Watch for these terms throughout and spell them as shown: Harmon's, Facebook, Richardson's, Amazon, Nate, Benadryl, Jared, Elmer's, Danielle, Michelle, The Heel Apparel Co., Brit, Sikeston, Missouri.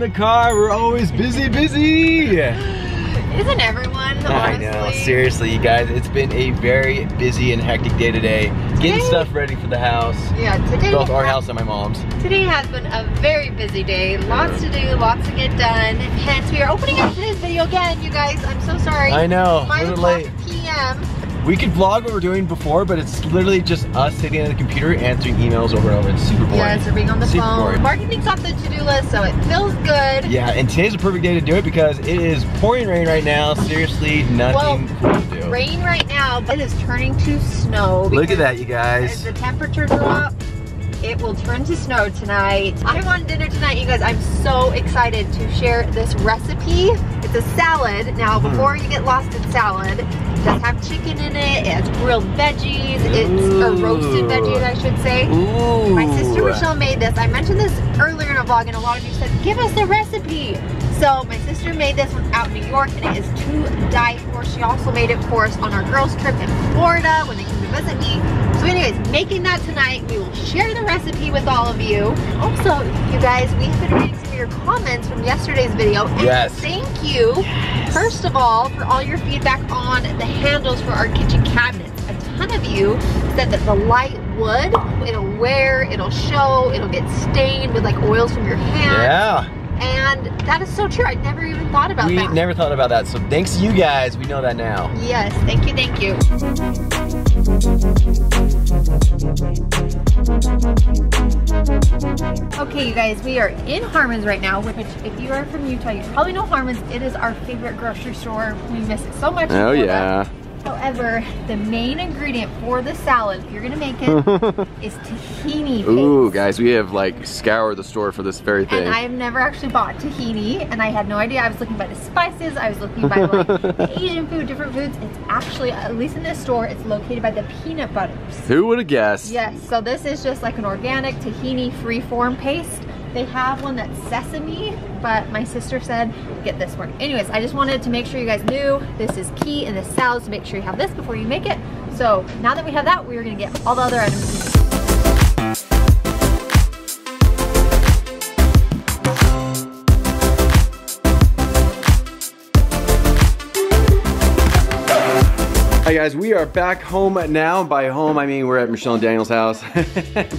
the car. We're always busy, busy. Isn't everyone, honestly? I know, seriously, you guys. It's been a very busy and hectic day today. Getting stuff ready for the house. Yeah, today. Both our house and my mom's. Today has been a very busy day. Lots to do, lots to get done. Hence, we are opening up today's video again, you guys. I'm so sorry. I know. 5 o'clock p.m. We could vlog what we're doing before, but it's literally just us sitting at the computer answering emails over and over. It's super boring. Yes, we're being on the phone. Boring. Marketing's off the to-do list, so it feels good. Yeah, and today's a perfect day to do it because it is pouring rain right now. Seriously, nothing cool to do. Rain right now, but it is turning to snow. Look at that, you guys. As the temperature drops, it will turn to snow tonight. I want dinner tonight, you guys. I'm so excited to share this recipe. It's a salad. Now, before you get lost in salad, it does have chicken in it, it has grilled veggies, roasted veggies, I should say. Ooh. My sister Michelle made this. I mentioned this earlier in a vlog and a lot of you said, give us the recipe. So my sister made this one out in New York and it is to die for. She also made it for us on our girls trip in Florida when they came to visit me. So anyways, making that tonight, we will share the recipe with all of you. Also, you guys, we have been reading some of your comments from yesterday's video. And thank you, first of all, for all your feedback on the handles for our kitchen cabinets. A ton of you said that the light wood, it'll wear, it'll show, it'll get stained with like oils from your hands. Yeah. And that is so true. I never even thought about that. We never thought about that. So thanks to you guys. We know that now. Yes. Thank you. Thank you. Okay, you guys, we are in Harmon's right now, which if you are from Utah, you probably know Harmon's. It is our favorite grocery store. We miss it so much. Oh, yeah. However, the main ingredient for the salad, if you're gonna make it, is tahini paste. Ooh, guys, we have like scoured the store for this very thing. And I have never actually bought tahini, and I had no idea. I was looking by the spices, I was looking by like the Asian food, different foods. It's actually, at least in this store, it's located by the peanut butters. Who would have guessed? Yes, so this is just like an organic tahini free-form paste. They have one that's sesame, but my sister said, get this one. Anyways, I just wanted to make sure you guys knew this is key in the salad, so make sure you have this before you make it. So now that we have that, we're gonna get all the other items. Hi guys, we are back home now. By home, I mean we're at Michelle and Daniel's house.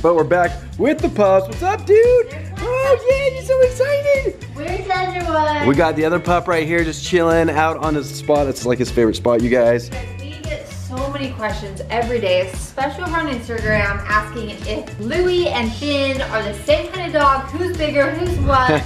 But we're back with the pups. What's up, dude? Oh yeah, you're so excited! Where's the other one? We got the other pup right here just chilling out on his spot. It's like his favorite spot, you guys. We get so many questions every day, especially over on Instagram, asking if Louie and Finn are the same kind of dog, who's bigger, who's what.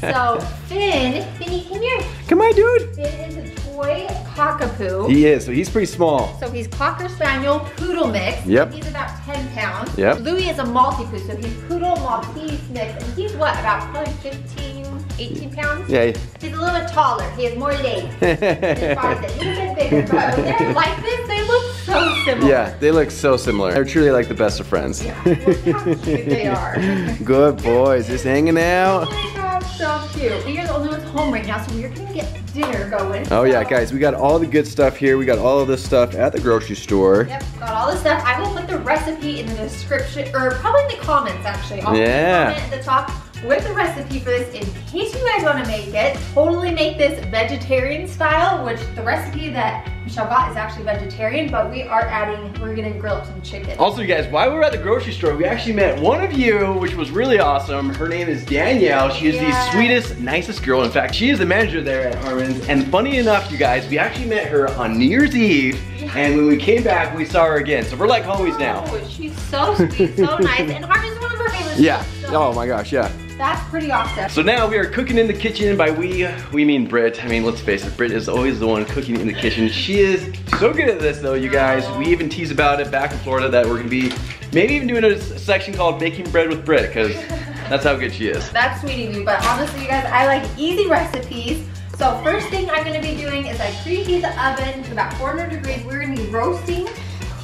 So Finn, Finny, come here. Come on, dude. Finn is a toy cockapoo. He is, so he's pretty small. So he's Cocker Spaniel Poodle mix. Yep. He's about 10 pounds. Yep. Louie is a Maltipoo, so he's Poodle Maltese mix. And he's what, about probably 15, 18 pounds? Yeah. He's a little bit taller. He has more legs. His body's a little bit bigger, but when they're like this, they look so similar. Yeah, they look so similar. They're truly like the best of friends. Yeah, look how cute they are. Good boys, just hanging out. Oh my gosh, so cute. We are the only ones home right now, so we're gonna get dinner going. Oh yeah, guys, we got all the good stuff here. We got all of this stuff at the grocery store. Yep, got all this stuff. I will put the recipe in the description, or probably in the comments actually. I'll put a comment at the top with the recipe for this in case you guys want to make it. Totally make this vegetarian style, which the recipe that Michelle got is actually vegetarian, but we are adding, we're gonna grill up some chicken. Also, you guys, while we were at the grocery store, we actually met one of you, which was really awesome. Her name is Danielle. She is the sweetest, nicest girl. In fact, she is the manager there at Harmon's. And funny enough, you guys, we actually met her on New Year's Eve, and when we came back, we saw her again. So we're like homies now. Oh, she's so sweet, so nice, and Harmon's one of her favorites. Yeah, oh my gosh, yeah. That's pretty awesome. So now we are cooking in the kitchen. By we mean Brit. I mean, let's face it, Brit is always the one cooking in the kitchen. She is so good at this though, you guys. We even tease about it back in Florida that we're gonna be maybe even doing a section called Baking Bread with Brit, because that's how good she is. That's sweet of you, but honestly, you guys, I like easy recipes. So first thing I'm gonna be doing is I preheat the oven to about 400 degrees. We're gonna be roasting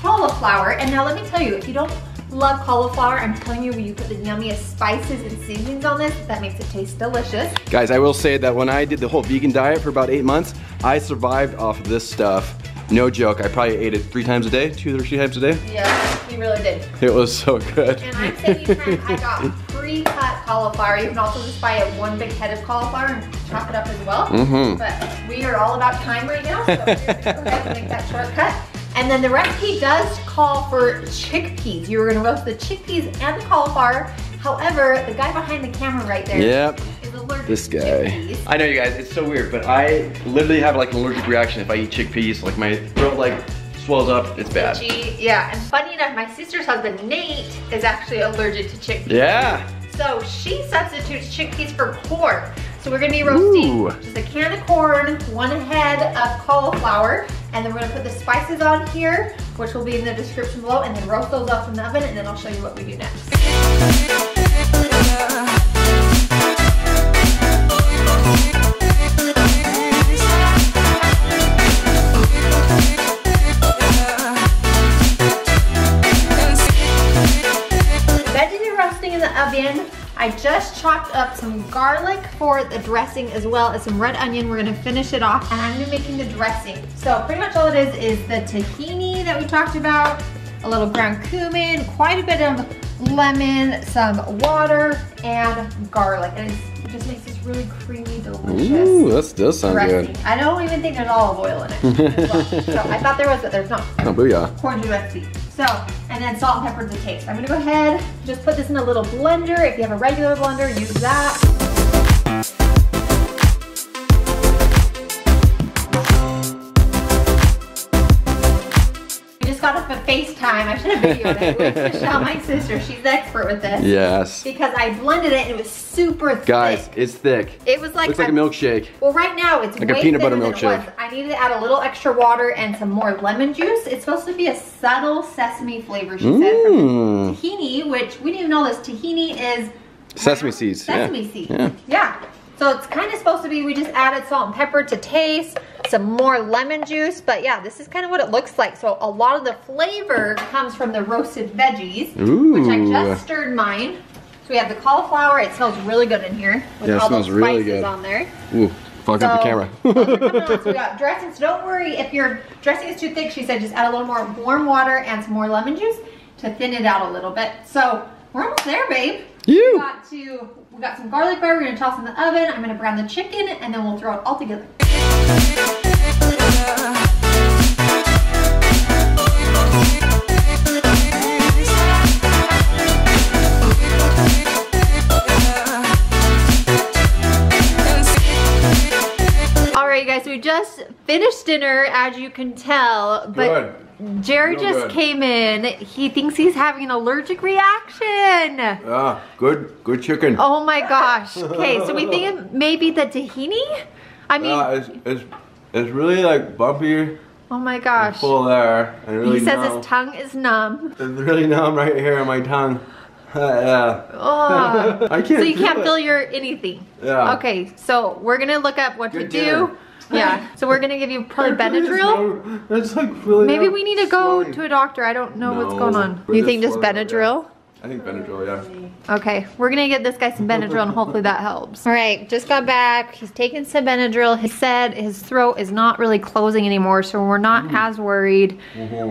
cauliflower. And now let me tell you, if you don't love cauliflower, I'm telling you, when you put the yummiest spices and seasonings on this, that makes it taste delicious. Guys, I will say that when I did the whole vegan diet for about 8 months, I survived off of this stuff. No joke, I probably ate it 3 times a day, 2 or 3 times a day. Yeah, you really did. It was so good. And I'm saving time. I got pre-cut cauliflower. You can also just buy a one big head of cauliflower and chop it up as well. Mm-hmm. But we are all about time right now, so we're going to make that shortcut. And then the recipe does call for chickpeas. You're going to roast the chickpeas and the cauliflower. However, the guy behind the camera right there is allergic to chickpeas. I know, you guys, it's so weird, but I literally have like an allergic reaction if I eat chickpeas. Like my throat like swells up, it's bad. Yeah, and funny enough, my sister's husband, Nate, is actually allergic to chickpeas. Yeah. So she substitutes chickpeas for corn. So we're gonna be roasting just a can of corn, one head of cauliflower, and then we're gonna put the spices on here, which will be in the description below, and then roast those up in the oven, and then I'll show you what we do next. I just chopped up some garlic for the dressing as well as some red onion. We're gonna finish it off and I'm gonna be making the dressing. So pretty much all it is the tahini that we talked about, a little ground cumin, quite a bit of lemon, some water, and garlic. And it just makes this really creamy, delicious dressing. Ooh, that does sound good. I don't even think there's olive oil in it as well. So I thought there was, but there's not. Oh, booyah. Corn recipe. So, and then salt and pepper to taste. I'm gonna go ahead, just put this in a little blender. If you have a regular blender, use that. I just got off a FaceTime. I should have videoed it with Michelle, my sister. She's the expert with this. Yes. Because I blended it and it was super thick. Guys, it's thick. It was like, looks like a milkshake. Well, right now it's like a peanut butter milkshake. I needed to add a little extra water and some more lemon juice. It's supposed to be a subtle sesame flavor, she said, from tahini, which we didn't even know this. Tahini is sesame seeds. Sesame seeds. Yeah. So it's kind of supposed to be, we just added salt and pepper to taste, some more lemon juice, but yeah, this is kind of what it looks like. So a lot of the flavor comes from the roasted veggies, which I just stirred mine. So we have the cauliflower, it smells really good in here. With all those spices on there. Ooh, fuck up the camera. So we got dressings, don't worry if your dressing is too thick, she said just add a little more warm water and some more lemon juice to thin it out a little bit. So we're almost there, babe. We got some garlic bread, we're gonna toss in the oven, I'm gonna brown the chicken, and then we'll throw it all together. Alright guys, so we just finished dinner, as you can tell, but Jared just came in. He thinks he's having an allergic reaction. Ah, good chicken. Oh my gosh. Okay, so we think it may be the tahini? I mean, it's really like bumpy. Oh my gosh. Full there. Really he says his tongue is numb. It's really numb right here on my tongue. Oh. I can't. So you can't feel your anything. Yeah. Okay, so we're gonna look up what to do. Yeah, so we're gonna give you probably Benadryl. That's like really maybe we need to go to a doctor. I don't know what's going on. You think just Benadryl? I think Benadryl, yeah. Okay, we're gonna get this guy some Benadryl and hopefully that helps. All right, just got back. He's taking some Benadryl. He said his throat is not really closing anymore, so we're not as worried.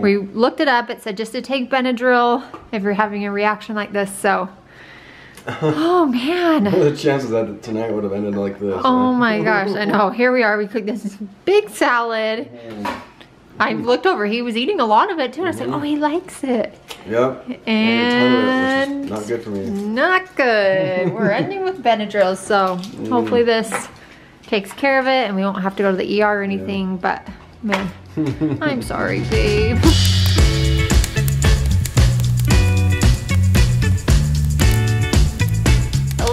We looked it up. It said just to take Benadryl if you're having a reaction like this, so. Oh man. What are the chances that tonight would have ended like this? Oh my gosh, I know. Here we are, we cooked this big salad. I looked over, he was eating a lot of it too, and I said, oh, he likes it. Yep. And not good for me. Not good. We're ending with Benadryl, so hopefully this takes care of it and we won't have to go to the ER or anything, but man, I'm sorry, babe.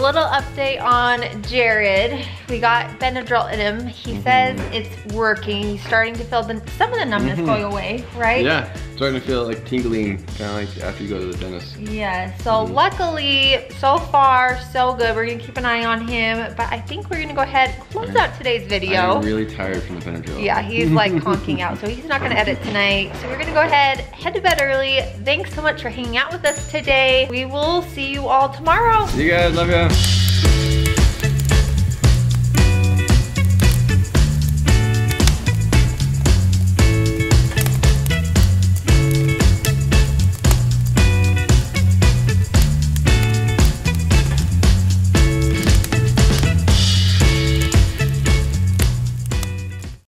Little update on Jared. We got Benadryl in him. He says it's working. He's starting to feel some of the numbness going away, right? Yeah, starting to feel like tingling, kind of like after you go to the dentist. Yeah, so luckily, so far, so good. We're gonna keep an eye on him, but I think we're gonna go ahead and close out today's video. I'm really tired from the Benadryl. Yeah, he's like conking out, so he's not gonna edit tonight. So we're gonna go ahead, head to bed early. Thanks so much for hanging out with us today. We will see you all tomorrow. See you guys, love ya.